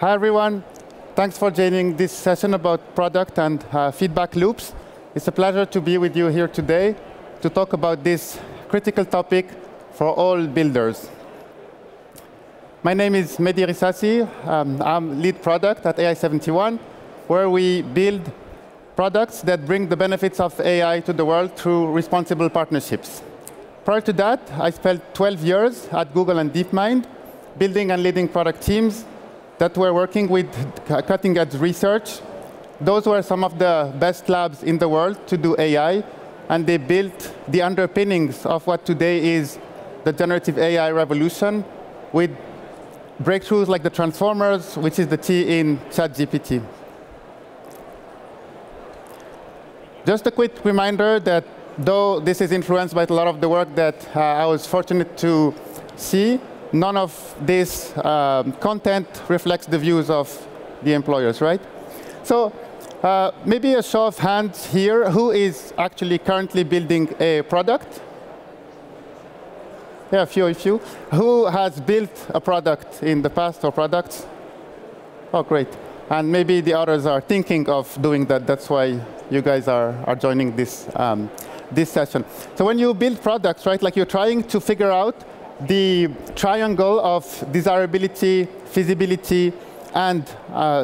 Hi, everyone. Thanks for joining this session about product and feedback loops. It's a pleasure to be with you here today to talk about this critical topic for all builders. My name is Mehdi Ghissassi. I'm lead product at AI71, where we build products that bring the benefits of AI to the world through responsible partnerships. Prior to that, I spent 12 years at Google and DeepMind, building and leading product teams that were working with cutting-edge research. Those were some of the best labs in the world to do AI, and they built the underpinnings of what today is the generative AI revolution with breakthroughs like the transformers, which is the T in ChatGPT. Just a quick reminder that though this is influenced by a lot of the work that I was fortunate to see, none of this content reflects the views of the employers, right? So maybe a show of hands here. Who is actually currently building a product? Yeah, a few. Who has built a product in the past or products? Oh, great. And maybe the others are thinking of doing that. That's why you guys are joining this session. So when you build products, right, like you're trying to figure out the triangle of desirability, feasibility, and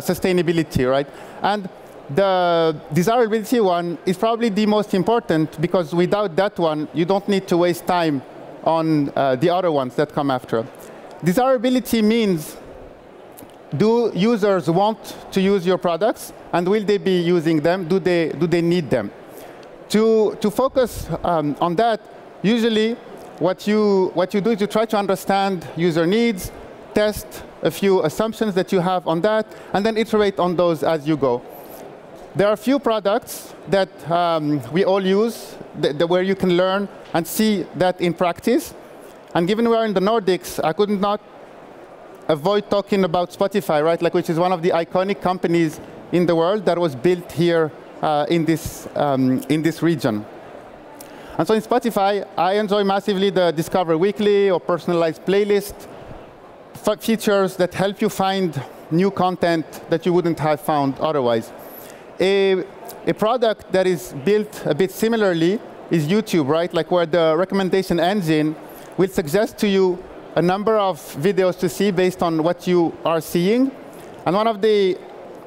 sustainability, right? And the desirability one is probably the most important, because without that one, you don't need to waste time on the other ones that come after. Desirability means, do users want to use your products, and will they be using them? Do they need them? To focus on that, usually, what you do is you try to understand user needs, test a few assumptions that you have on that, and then iterate on those as you go. There are a few products that we all use, where you can learn and see that in practice. And given we are in the Nordics, I could not avoid talking about Spotify, right? Like, which is one of the iconic companies in the world that was built here in this region. And so in Spotify, I enjoy massively the Discover Weekly or personalized playlist features that help you find new content that you wouldn't have found otherwise. A product that is built a bit similarly is YouTube, right? Like, where the recommendation engine will suggest to you a number of videos to see based on what you are seeing. And one of the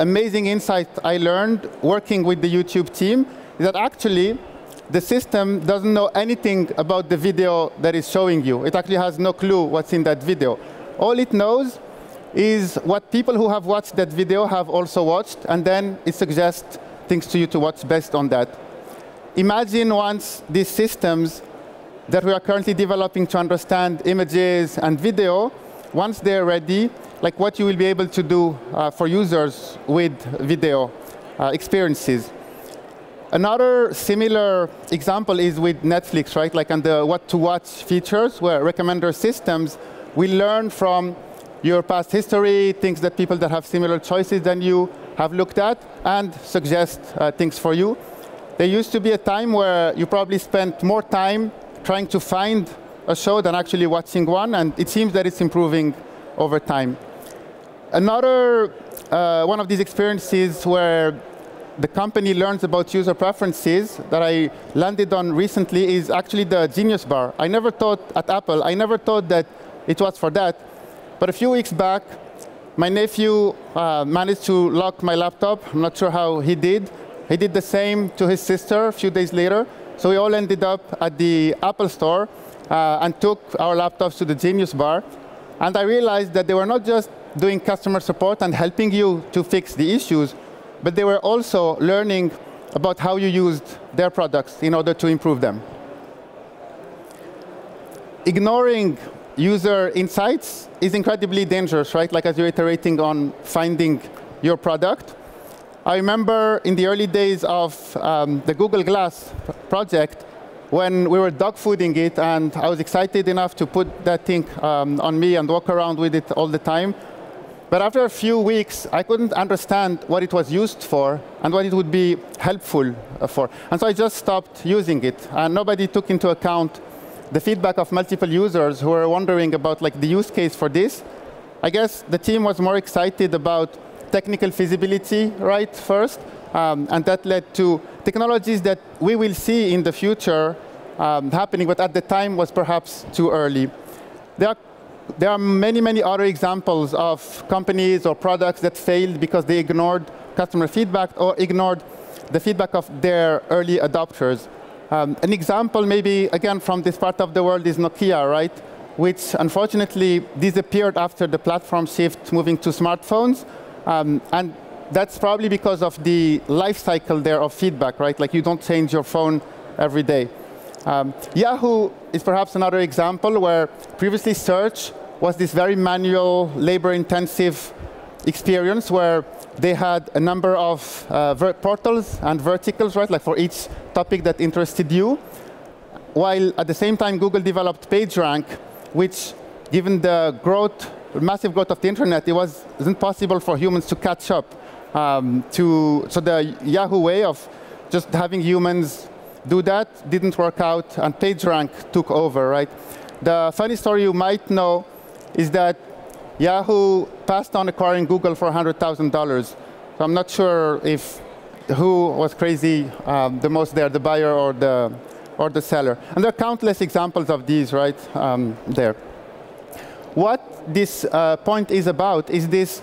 amazing insights I learned working with the YouTube team is that actually, the system doesn't know anything about the video that is showing you. It actually has no clue what's in that video. All it knows is what people who have watched that video have also watched, and then it suggests things to you to watch based on that. Imagine once these systems that we are currently developing to understand images and video, once they're ready, like what you will be able to do for users with video experiences. Another similar example is with Netflix, right? Like, and the what-to-watch features, where recommender systems will learn from your past history, things that people that have similar choices than you have looked at, and suggest things for you. There used to be a time where you probably spent more time trying to find a show than actually watching one, and it seems that it's improving over time. Another one of these experiences where the company learns about user preferences that I landed on recently is actually the Genius Bar. I never thought at Apple, I never thought that it was for that. But a few weeks back, my nephew managed to lock my laptop. I'm not sure how he did. He did the same to his sister a few days later. So we all ended up at the Apple store and took our laptops to the Genius Bar. And I realized that they were not just doing customer support and helping you to fix the issues, but they were also learning about how you used their products in order to improve them. Ignoring user insights is incredibly dangerous, right? Like, as you're iterating on finding your product. I remember in the early days of the Google Glass project, when we were dog-fooding it, and I was excited enough to put that thing on me and walk around with it all the time. But after a few weeks, I couldn't understand what it was used for and what it would be helpful for. And so I just stopped using it. And nobody took into account the feedback of multiple users who were wondering about, like, the use case for this. I guess the team was more excited about technical feasibility right first, and that led to technologies that we will see in the future happening, but at the time was perhaps too early. There are many, many other examples of companies or products that failed because they ignored customer feedback or ignored the feedback of their early adopters. An example maybe, again, from this part of the world is Nokia, right? Which unfortunately disappeared after the platform shift moving to smartphones. And that's probably because of the life cycle there of feedback, right? Like you don't change your phone every day. Yahoo is perhaps another example where previously search was this very manual, labor-intensive experience where they had a number of portals and verticals, right? Like for each topic that interested you. While at the same time, Google developed PageRank, which, given the growth, massive growth of the internet, it wasn't possible for humans to catch up. So the Yahoo way of just having humans do that didn't work out, and PageRank took over, right? The funny story you might know is that Yahoo passed on acquiring Google for $100,000. So I'm not sure if who was crazy the most there, the buyer or the seller. And there are countless examples of these, right, there. What this point is about is this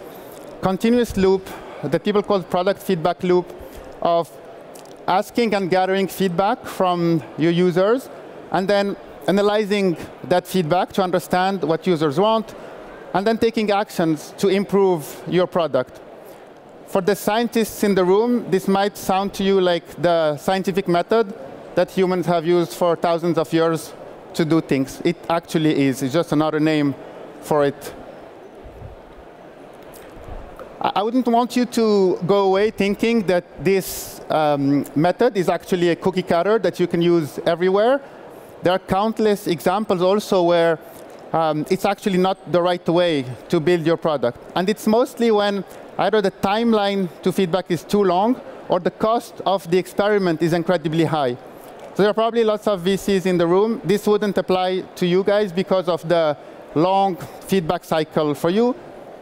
continuous loop that people call product feedback loop of asking and gathering feedback from your users, and then analyzing that feedback to understand what users want, and then taking actions to improve your product. For the scientists in the room, this might sound to you like the scientific method that humans have used for thousands of years to do things. It actually is. It's just another name for it. I wouldn't want you to go away thinking that this method is actually a cookie cutter that you can use everywhere. There are countless examples also where it's actually not the right way to build your product. And it's mostly when either the timeline to feedback is too long or the cost of the experiment is incredibly high. So there are probably lots of VCs in the room. This wouldn't apply to you guys because of the long feedback cycle for you.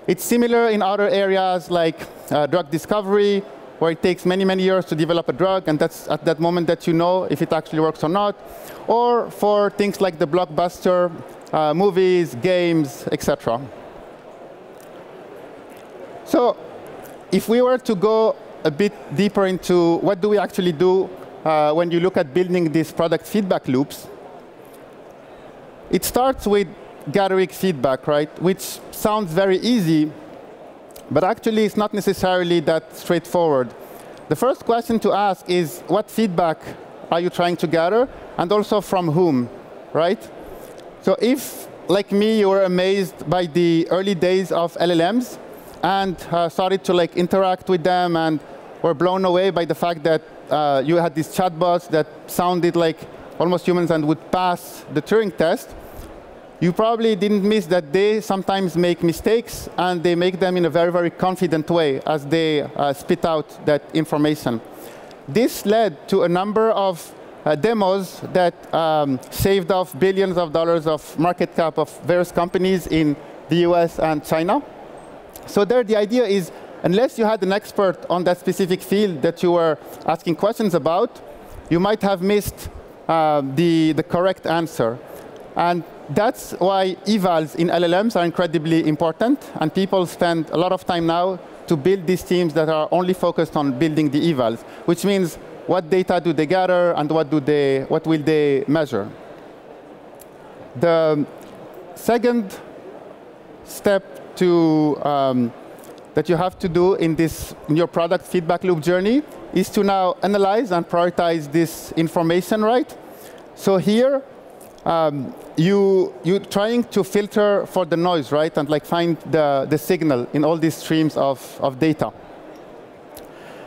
It's similar in other areas like drug discovery, where it takes many, many years to develop a drug, and that's at that moment that you know if it actually works or not, or for things like the blockbuster movies, games, etc. So if we were to go a bit deeper into what do we actually do when you look at building these product feedback loops, it starts with gathering feedback, right? Which sounds very easy, but actually it's not necessarily that straightforward. The first question to ask is, what feedback are you trying to gather, and also from whom, right? So if, like me, you were amazed by the early days of LLMs and started to interact with them and were blown away by the fact that you had these chatbots that sounded like almost humans and would pass the Turing test, you probably didn't miss that they sometimes make mistakes, and they make them in a very, very confident way as they spit out that information. This led to a number of demos that saved off billions of dollars of market cap of various companies in the US and China. So there, the idea is, unless you had an expert on that specific field that you were asking questions about, you might have missed the correct answer. And that's why evals in LLMs are incredibly important, and people spend a lot of time now to build these teams that are only focused on building the evals, which means what data do they gather and what will they measure. The second step to, that you have to do in your product feedback loop journey is to now analyze and prioritize this information, right? So here, you're trying to filter for the noise, right? And find the signal in all these streams of data.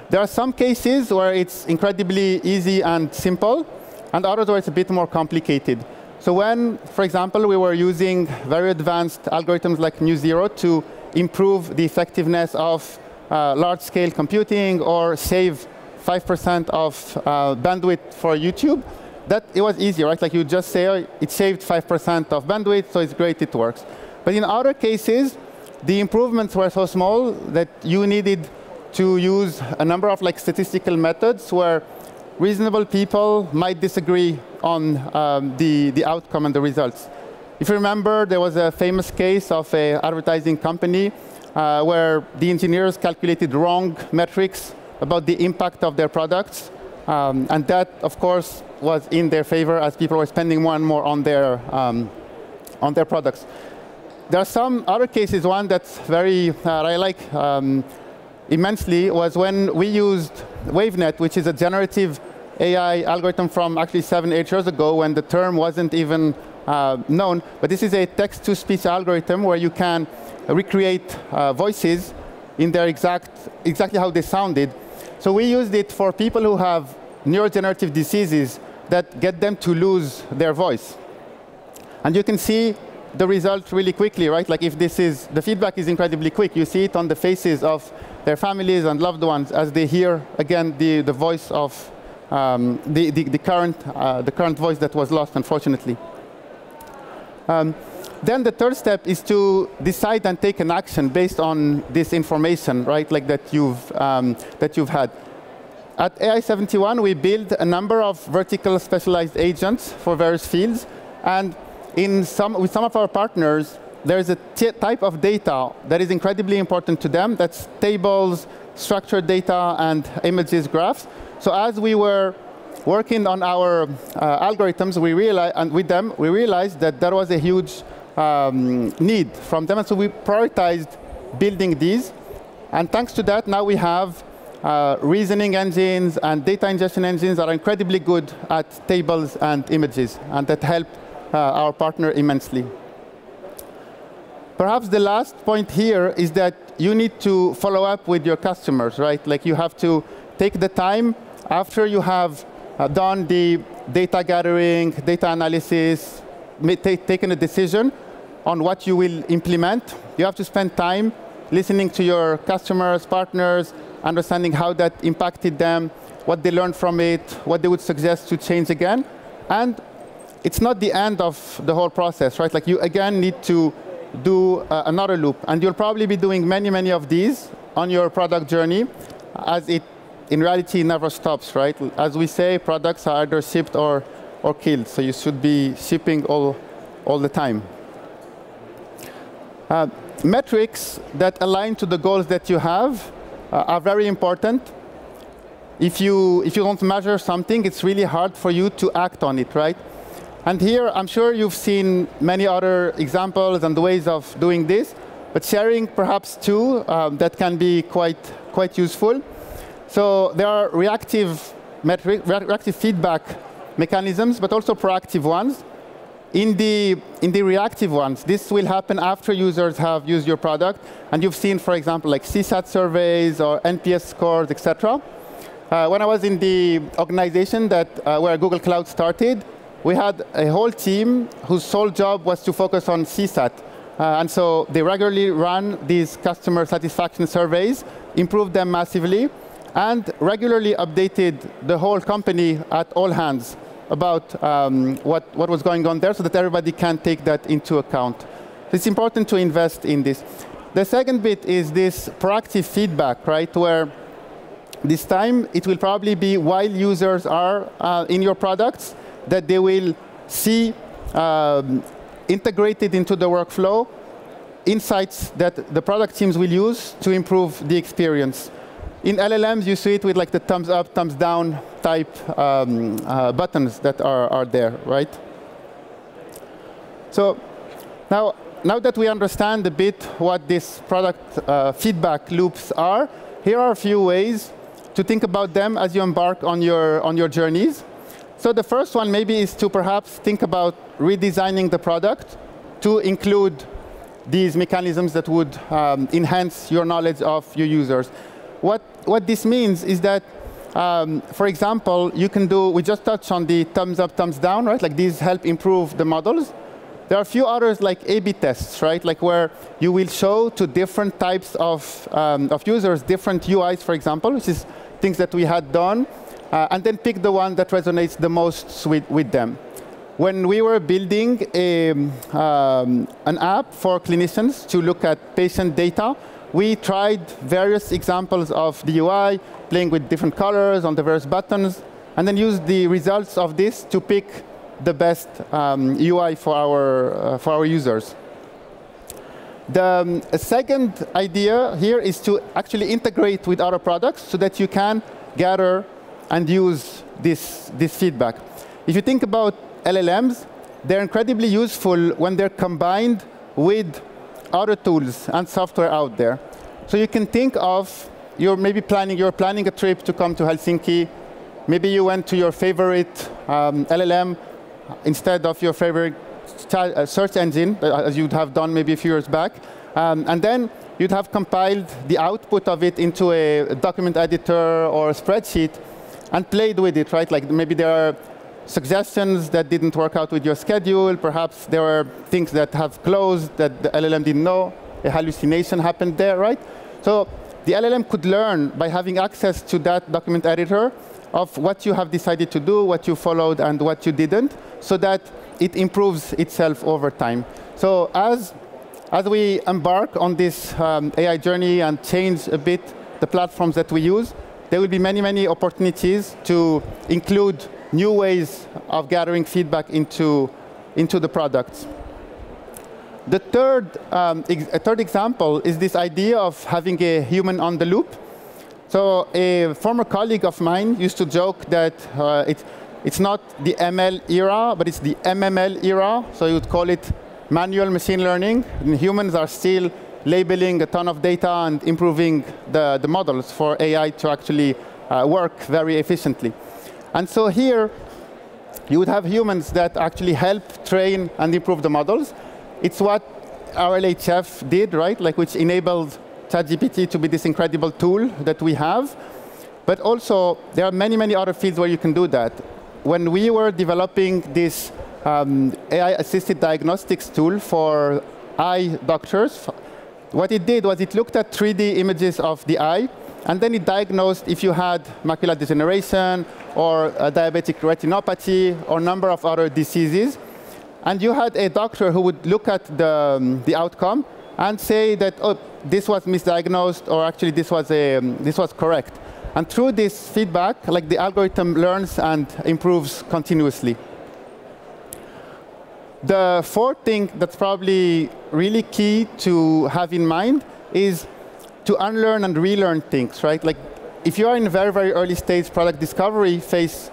There are some cases where it's incredibly easy and simple, and others where it's a bit more complicated. So when, for example, we were using very advanced algorithms like MuZero to improve the effectiveness of large-scale computing or save 5% of bandwidth for YouTube, it was easy, right? Like you just say, oh, it saved 5% of bandwidth, so it's great, it works. But in other cases, the improvements were so small that you needed to use a number of statistical methods where reasonable people might disagree on the outcome and the results. If you remember, there was a famous case of an advertising company where the engineers calculated wrong metrics about the impact of their products. And that, of course, was in their favor as people were spending more and more on their products. There are some other cases. One that's very I like immensely was when we used WaveNet, which is a generative AI algorithm from actually 7-8 years ago when the term wasn't even known. But this is a text-to-speech algorithm where you can recreate voices in their exactly how they sounded. So we used it for people who have neurodegenerative diseases that get them to lose their voice. And you can see the result really quickly, right? Like if this is, the feedback is incredibly quick. You see it on the faces of their families and loved ones as they hear, again, the voice of the current voice that was lost, unfortunately. Then the third step is to decide and take an action based on this information, right? Like that you've had. At AI71, we build a number of vertical specialized agents for various fields, and with some of our partners, there is a type of data that is incredibly important to them. That's tables, structured data, and images, graphs. So as we were working on our algorithms, we realized, and with them, we realized that there was a huge need from them, and so we prioritized building these. And thanks to that, now we have reasoning engines and data ingestion engines that are incredibly good at tables and images, and that help our partner immensely. Perhaps the last point here is that you need to follow up with your customers, right? Like you have to take the time after you have done the data gathering, data analysis, taken a decision on what you will implement. You have to spend time listening to your customers, partners, understanding how that impacted them, what they learned from it, what they would suggest to change again. And it's not the end of the whole process, right? Like you, again, need to do another loop. And you'll probably be doing many, many of these on your product journey, as it, in reality, never stops, right? As we say, products are either shipped or killed. So you should be shipping all the time. Metrics that align to the goals that you have are very important. If you don't measure something, it's really hard for you to act on it, right? And here, I'm sure you've seen many other examples and ways of doing this, but sharing perhaps two that can be quite useful. So there are reactive feedback mechanisms, but also proactive ones. In the reactive ones, this will happen after users have used your product. And you've seen, for example, like CSAT surveys or NPS scores, et cetera. When I was in the organization that where Google Cloud started, we had a whole team whose sole job was to focus on CSAT. And so they regularly run these customer satisfaction surveys, improved them massively, and regularly updated the whole company at all hands about what was going on there so that everybody can take that into account. It's important to invest in this. The second bit is this proactive feedback, right, where this time it will probably be while users are in your products, that they will see integrated into the workflow insights that the product teams will use to improve the experience. In LLMs, you see it with like the thumbs up, thumbs down type buttons that are there, right? So now that we understand a bit what these product feedback loops are, here are a few ways to think about them as you embark on your journeys. So the first one maybe is to perhaps think about redesigning the product to include these mechanisms that would enhance your knowledge of your users. What this means is that, for example, you can do, we just touched on the thumbs up, thumbs down, right? Like these help improve the models. There are a few others like A/B tests, right? Like where you will show to different types of users, different UIs, for example, which is things that we had done. And then pick the one that resonates the most with them. when we were building an app for clinicians to look at patient data, we tried various examples of the UI, playing with different colors on the various buttons, and then used the results of this to pick the best UI for our users. The second idea here is to actually integrate with other products so that you can gather and use this feedback. If you think about LLMs, they're incredibly useful when they're combined with other tools and software out there. So you can think of you're planning a trip to come to Helsinki. Maybe you went to your favorite LLM instead of your favorite search engine, as you'd have done maybe a few years back. And then you'd have compiled the output of it into a document editor or a spreadsheet and played with it, right? Like maybe there are suggestions that didn't work out with your schedule. Perhaps there were things that have closed that the LLM didn't know. A hallucination happened there, right? So the LLM could learn by having access to that document editor of what you have decided to do, what you followed, and what you didn't, so that it improves itself over time. So as we embark on this AI journey and change a bit the platforms that we use, there will be many, many opportunities to include new ways of gathering feedback into the products. The third example is this idea of having a human on the loop. So a former colleague of mine used to joke that it's not the ML era, but it's the MML era. So you would call it manual machine learning. And humans are still labeling a ton of data and improving the models for AI to actually work very efficiently. And so here, you would have humans that actually help train and improve the models. It's what RLHF did, right? Like, which enabled ChatGPT to be this incredible tool that we have. But also, there are many, many other fields where you can do that. When we were developing this AI-assisted diagnostics tool for eye doctors, what it did was it looked at 3D images of the eye, and then it diagnosed if you had macular degeneration or diabetic retinopathy or a number of other diseases. And you had a doctor who would look at the outcome and say that, oh, this was misdiagnosed, or actually this was correct. And through this feedback, like, the algorithm learns and improves continuously. The fourth thing that's probably really key to have in mind is to unlearn and relearn things, right? Like, if you are in a very, very early stage product discovery phase,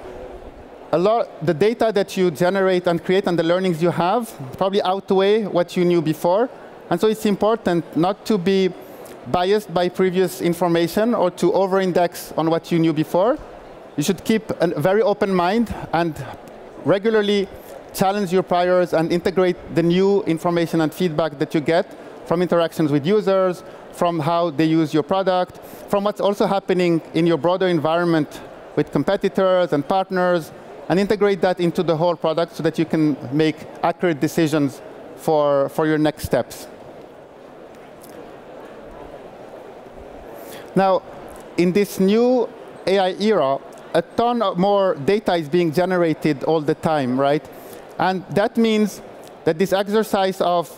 a lot the data that you generate and create and the learnings you have probably outweigh what you knew before. And so it's important not to be biased by previous information or to over-index on what you knew before. You should keep a very open mind and regularly challenge your priors and integrate the new information and feedback that you get from interactions with users, from how they use your product, from what's also happening in your broader environment with competitors and partners, and integrate that into the whole product so that you can make accurate decisions for your next steps. Now, in this new AI era, a ton of more data is being generated all the time, right? And that means that this exercise of,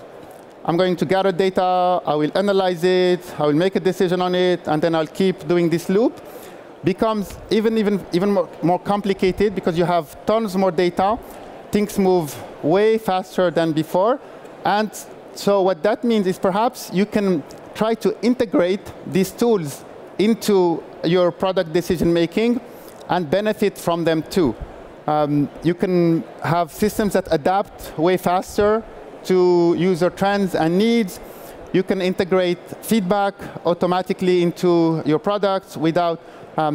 I'm going to gather data, I will analyze it, I will make a decision on it, and then I'll keep doing this loop, becomes even more complicated because you have tons more data. Things move way faster than before. And so what that means is perhaps you can try to integrate these tools into your product decision-making and benefit from them too. You can have systems that adapt way faster to user trends and needs. You can integrate feedback automatically into your products without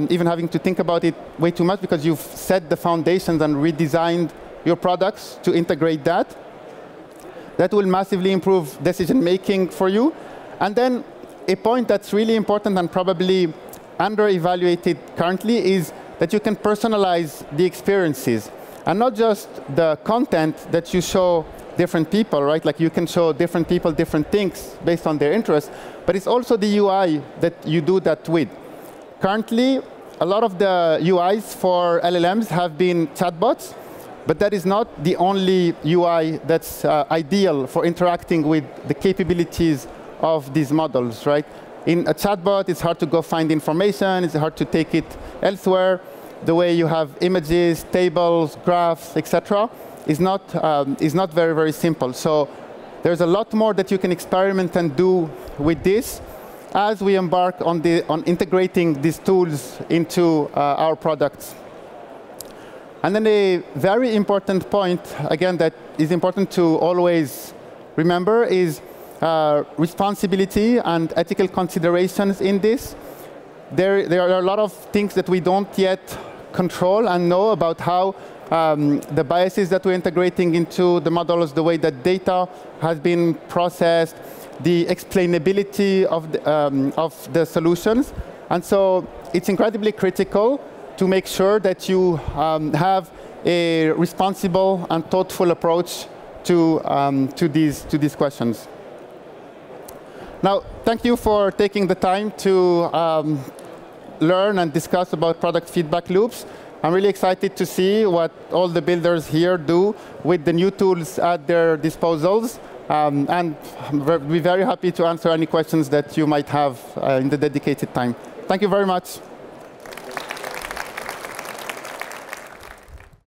even having to think about it way too much, because you've set the foundations and redesigned your products to integrate that. That will massively improve decision-making for you. And then a point that's really important and probably under-evaluated currently is that you can personalize the experiences, and not just the content that you show different people, right? Like, you can show different people different things based on their interests, but it's also the UI that you do that with. Currently, a lot of the UIs for LLMs have been chatbots. But that is not the only UI that's ideal for interacting with the capabilities of these models, right? In a chatbot, it's hard to go find information. It's hard to take it elsewhere. The way you have images, tables, graphs, etc., is not very, very simple. So there's a lot more that you can experiment and do with this as we embark on integrating these tools into our products. And then a very important point, again, that is important to always remember is responsibility and ethical considerations in this. There are a lot of things that we don't yet control and know about how the biases that we're integrating into the models, the way that data has been processed, the explainability of the solutions. And so it's incredibly critical to make sure that you have a responsible and thoughtful approach to these questions. Now, thank you for taking the time to learn and discuss about product feedback loops. I'm really excited to see what all the builders here do with the new tools at their disposals. And we'll be very happy to answer any questions that you might have in the dedicated time. Thank you very much.